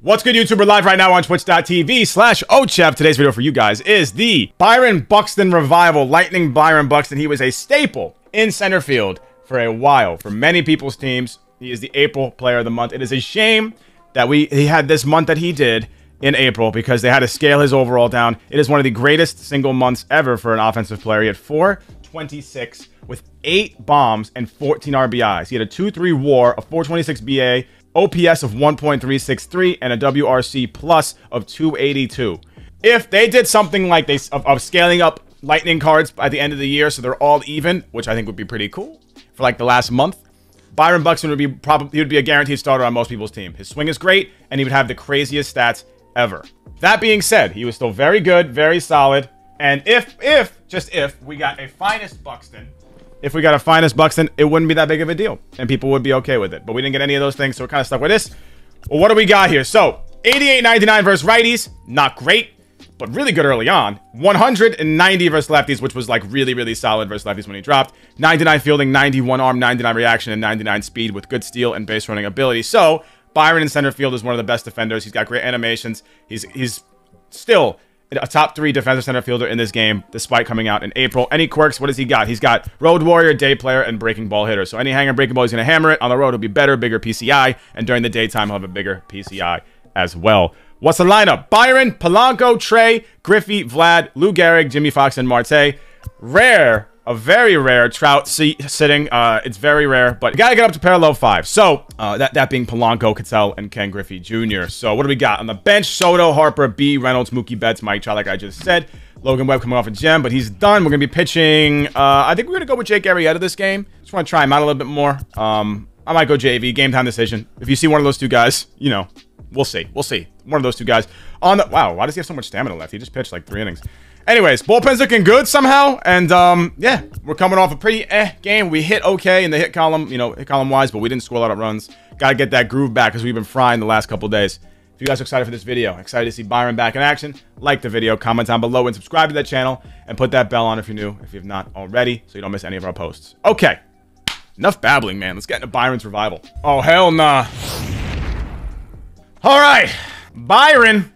What's good, YouTube? We're live right now on twitch.tv/ochef. Today's video for you guys is the Byron Buxton revival, Lightning Byron Buxton. He was a staple in center field for a while for many people's teams. He is the April player of the month. It is a shame that he had this month that he did in April because they had to scale his overall down. It is one of the greatest single months ever for an offensive player. He had 426 with 8 bombs and 14 RBIs. He had a 2.3 WAR, a 426 BA, OPS of 1.363, and a WRC plus of 282. If they did something like this of scaling up Lightning cards at the end of the year so they're all even, which I think would be pretty cool for like the last month, Byron Buxton would be a guaranteed starter on most people's team. His swing is great, and he would have the craziest stats ever. That being said, he was still very good, very solid, and if we got a finest Buxton, it wouldn't be that big of a deal, and people would be okay with it. But we didn't get any of those things, so we're kind of stuck with this. Well, what do we got here? So, 88.99 versus righties, not great, but really good early on. 190 versus lefties, which was like really, really solid versus lefties when he dropped. 99 fielding, 91 arm, 99 reaction, and 99 speed with good steal and base running ability. So, Byron in center field is one of the best defenders. He's got great animations. He's still a top 3 defensive center fielder in this game, despite coming out in April. Any quirks? What does he got? He's got road warrior, day player, and breaking ball hitter. So any hanger breaking ball, he's going to hammer it. On the road, he'll be better, bigger PCI. And during the daytime, he'll have a bigger PCI as well. What's the lineup? Byron, Polanco, Trey, Griffey, Vlad, Lou Gehrig, Jimmy Fox, and Marte. Rare, a very rare Trout sitting. It's very rare, but you got to get up to parallel 5. So that being Polanco, Cattell, and Ken Griffey Jr. So what do we got on the bench? Soto, Harper, B Reynolds, Mookie Betts, Mike Trout, like I just said. Logan Webb coming off a gem, but he's done. We're going to be pitching. I think we're going to go with Jake Arrieta this game. Just want to try him out a little bit more. I might go JV. Game time decision. If you see one of those two guys, you know, we'll see. We'll see. One of those two guys. On the wow, why does he have so much stamina left? He just pitched like 3 innings. Anyways, bullpen's looking good somehow, and yeah, we're coming off a pretty game. We hit okay in the hit column, you know, hit column-wise, but we didn't score a lot of runs. Got to get that groove back because we've been frying the last couple days. If you guys are excited for this video, excited to see Byron back in action, like the video, comment down below, and subscribe to that channel, and put that bell on if you're new, if you've not already, so you don't miss any of our posts. Okay, enough babbling, man. Let's get into Byron's revival. Oh, hell nah. All right, Byron.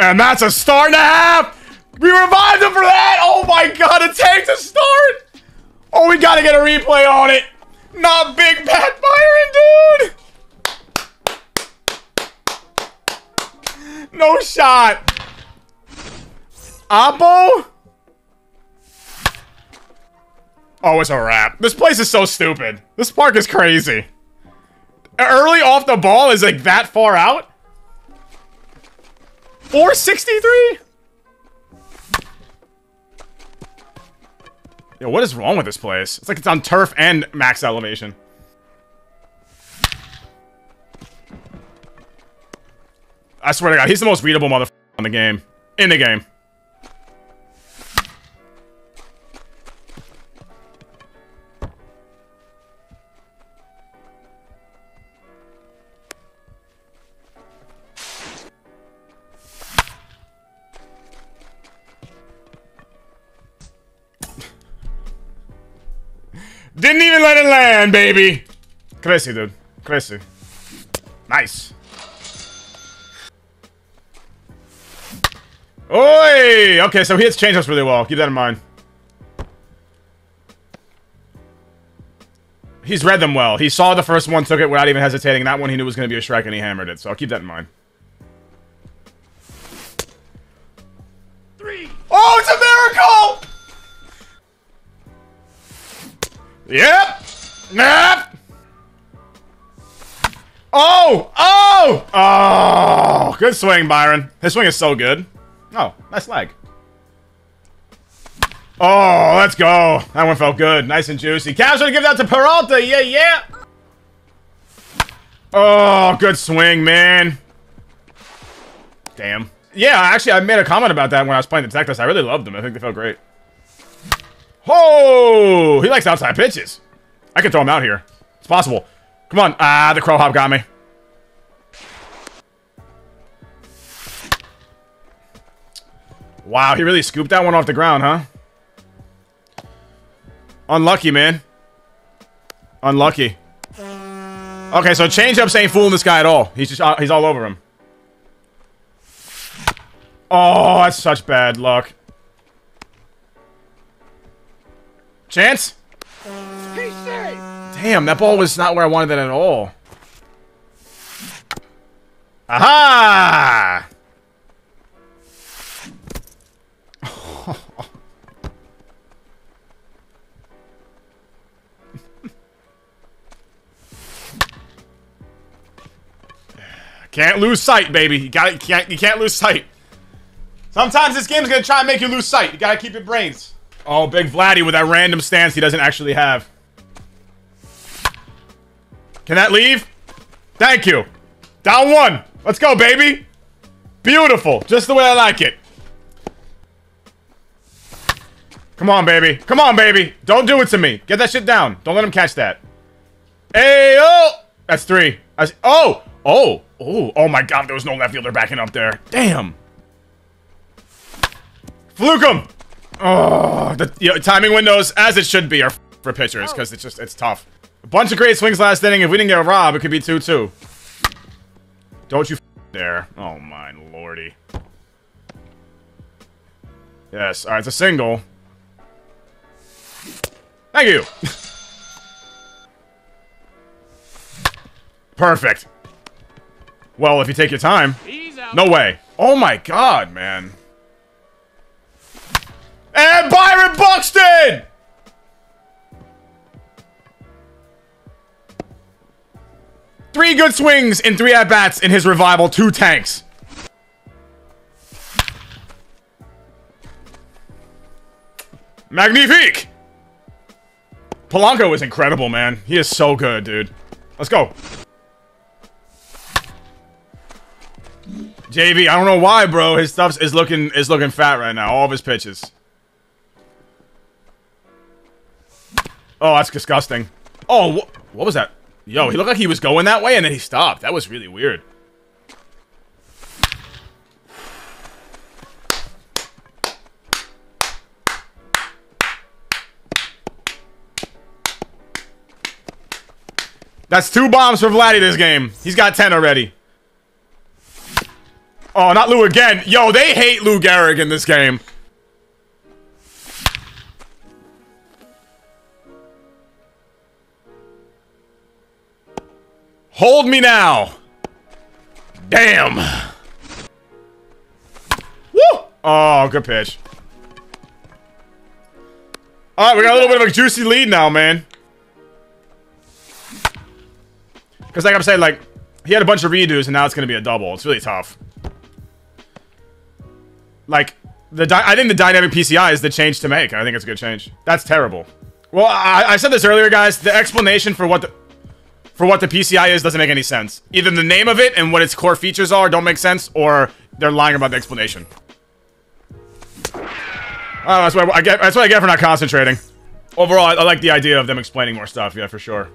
And that's a star and a half. We revived him for that. Oh my God, it takes a start. Oh, we got to get a replay on it. Not Big Bad Byron, dude. No shot. Abo. Oh, it's a wrap. This place is so stupid. This park is crazy. Early off the ball is like that far out. 463? Yo, what is wrong with this place? It's like it's on turf and max elevation. I swear to God, he's the most readable motherfucker on the game. In the game. Didn't even let it land, baby. Crazy, dude. Crazy. Nice. Oi! Okay, so he hits changeups really well. Keep that in mind. He's read them well. He saw the first one, took it without even hesitating. That one he knew was going to be a strike, and he hammered it. So I'll keep that in mind. 3. Oh, it's a miracle! Yep. Nap. Oh. Oh. Oh. Good swing, Byron. His swing is so good. Oh, nice leg. Oh, let's go. That one felt good. Nice and juicy. Cavs going to give that to Peralta. Yeah, yeah. Oh, good swing, man. Damn. Yeah, actually, I made a comment about that when I was playing the tech test. I really loved them. I think they felt great. Oh, he likes outside pitches. I can throw him out here. It's possible. Come on. Ah, the crow hop got me. Wow, he really scooped that one off the ground, huh? Unlucky, man. Unlucky. Okay, so changeups ain't fooling this guy at all. He's just he's all over him. Oh, that's such bad luck. Chance? Damn, that ball was not where I wanted that at all. Aha! Can't lose sight, baby. You can't lose sight. Sometimes this game's gonna try and make you lose sight. You gotta keep your brains. Oh, big Vladdy with that random stance he doesn't actually have. Can that leave? Thank you. Down one. Let's go, baby. Beautiful. Just the way I like it. Come on, baby. Come on, baby. Don't do it to me. Get that shit down. Don't let him catch that. Ayo! That's three. Oh! Oh! Oh, oh my God, there was no left fielder backing up there. Damn. Fluke him. Oh, the timing windows, as it should be, are for pitchers, because it's just, it's tough. A bunch of great swings last inning. If we didn't get a rob, it could be 2-2. Don't you there. Oh, my lordy. Yes, all right, it's a single. Thank you. Perfect. Well, if you take your time. No way. Oh my God, man. And Byron Buxton! Three good swings in 3 at-bats in his revival, 2 tanks. Magnifique! Polanco is incredible, man. He is so good, dude. Let's go. JV, I don't know why, bro. His stuff is looking fat right now. All of his pitches. Oh, that's disgusting. Oh, what was that? Yo, he looked like he was going that way, and then he stopped. That was really weird. That's 2 bombs for Vladdy this game. He's got 10 already. Oh, not Lou again. Yo, they hate Lou Gehrig in this game. Hold me now. Damn. Woo! Oh, good pitch. All right, we got a little bit of a juicy lead now, man. Because like I'm saying, like, he had a bunch of redos, and now it's going to be a double. It's really tough. Like, I think the dynamic PCI is the change to make. I think it's a good change. That's terrible. Well, I said this earlier, guys. The explanation for what the PCI is doesn't make any sense. Either the name of it and what its core features are don't make sense, or they're lying about the explanation. That's what I get for not concentrating. Overall, I like the idea of them explaining more stuff. Yeah, for sure.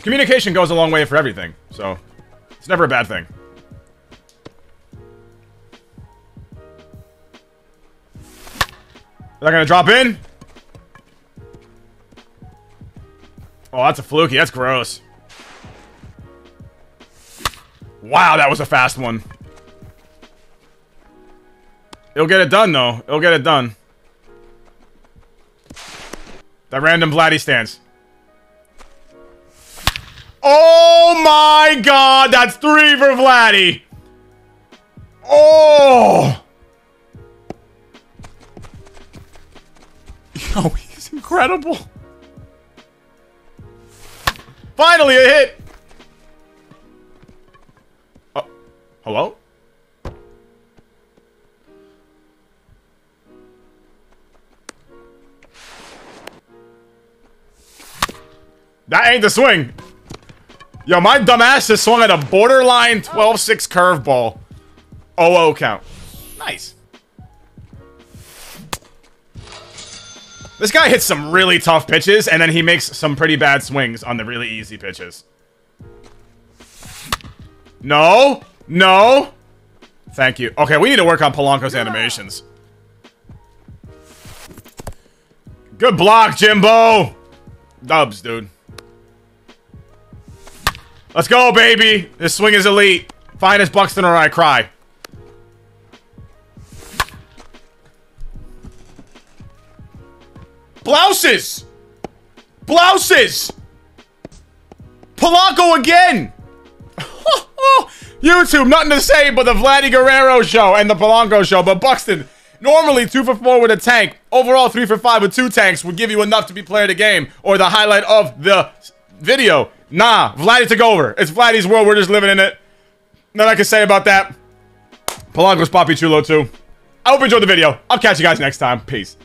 Communication goes a long way for everything, so it's never a bad thing. They're gonna drop in. Oh, that's a fluky. That's gross. Wow, that was a fast one. It'll get it done, though. It'll get it done. That random Vladdy stance. Oh my God, that's 3 for Vladdy. Oh. Oh, he's incredible. Finally a hit. Hello? That ain't the swing. Yo, my dumbass just swung at a borderline 12-6 curveball. 0-0 count. Nice. This guy hits some really tough pitches, and then he makes some pretty bad swings on the really easy pitches. No. No. Thank you. Okay, we need to work on Polanco's animations. Good block, Jimbo. Dubs, dude. Let's go, baby. This swing is elite. Finest Buxton or I cry. Blouses! Blouses! Polanco again! YouTube, nothing to say but the Vladdy Guerrero show and the Polanco show. But Buxton, normally 2 for 4 with a tank. Overall, 3 for 5 with 2 tanks would give you enough to be player of the game or the highlight of the video. Nah, Vladdy took over. It's Vladdy's world. We're just living in it. Nothing I can say about that. Polanco's Papi Chulo, too. I hope you enjoyed the video. I'll catch you guys next time. Peace.